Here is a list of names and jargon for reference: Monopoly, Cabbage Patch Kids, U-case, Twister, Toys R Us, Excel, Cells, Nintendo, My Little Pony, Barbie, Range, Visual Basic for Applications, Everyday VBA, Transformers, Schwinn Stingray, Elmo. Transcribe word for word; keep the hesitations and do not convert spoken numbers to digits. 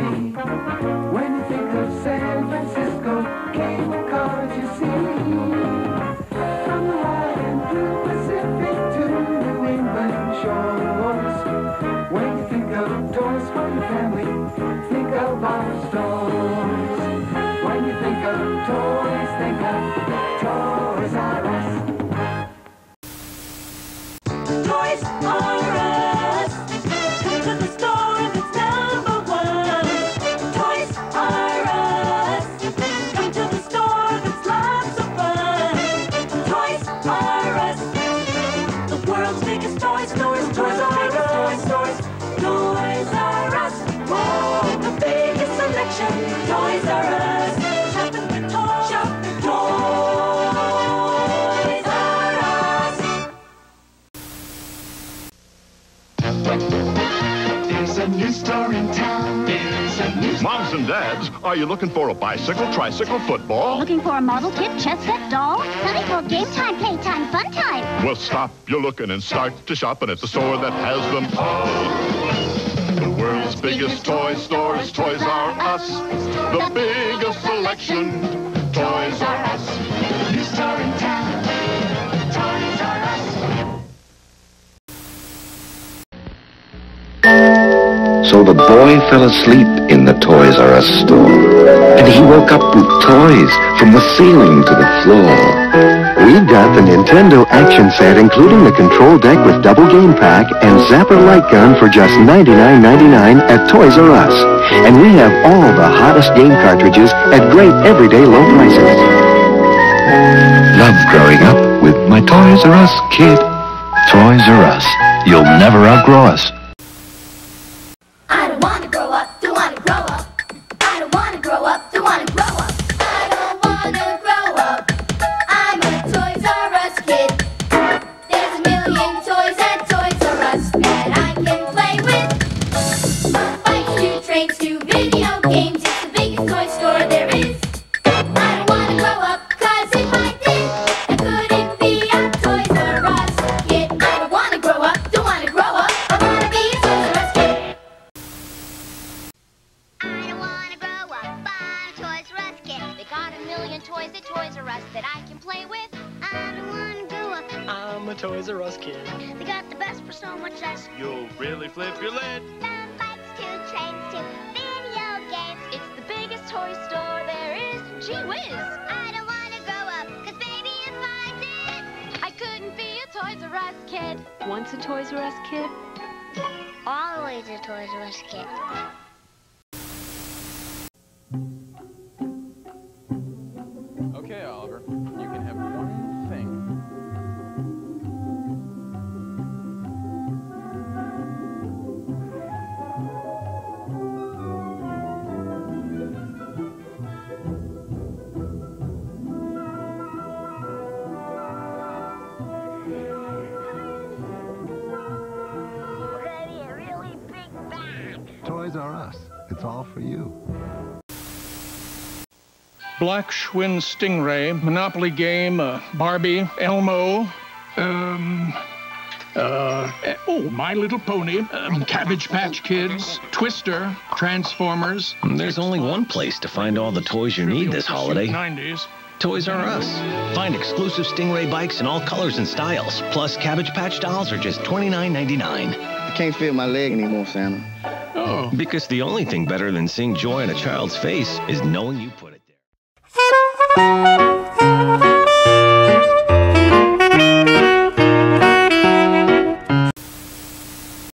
see. When you think of San Francisco, Cape Cod you see. From the wide and blue Pacific to New England shores. When you think of toys for your family, think of our stores. When you think of toys, think of Toys R Us. Toys R Us. Come to the store if it's number one. Toys R Us. Come to the store if it's lots of fun. Toys R Us. The world's biggest toy stores. Toys R Us. Toys, Toys R Us. Oh, the biggest selection. Toys R Us. Store in town. Moms and dads, are you looking for a bicycle, tricycle, football? Looking for a model kit, chess set, doll? Sunny for game time, playtime, fun time. Well, stop your looking and start to shopping at the store that has them all. The world's biggest toy stores, Toys R Us. The biggest selection, Toys R Us. New store in town, Toys R Us. So the boy fell asleep in the Toys R Us store, and he woke up with toys from the ceiling to the floor. We got the Nintendo action set, including the control deck with double game pack and zapper light gun for just ninety-nine ninety-nine at Toys R Us. And we have all the hottest game cartridges at great everyday low prices. Love growing up with my Toys R Us kid. Toys R Us. You'll never outgrow us. Black Schwinn Stingray, Monopoly game, uh, Barbie, Elmo, um, uh, oh, My Little Pony, um, Cabbage Patch Kids, Twister, Transformers. There's only one place to find all the toys you need this holiday. nineties. Toys R Us. Find exclusive Stingray bikes in all colors and styles, plus Cabbage Patch dolls are just twenty-nine ninety-nine. I can't feel my leg anymore, Santa. Oh. Because the only thing better than seeing joy on a child's face is knowing you put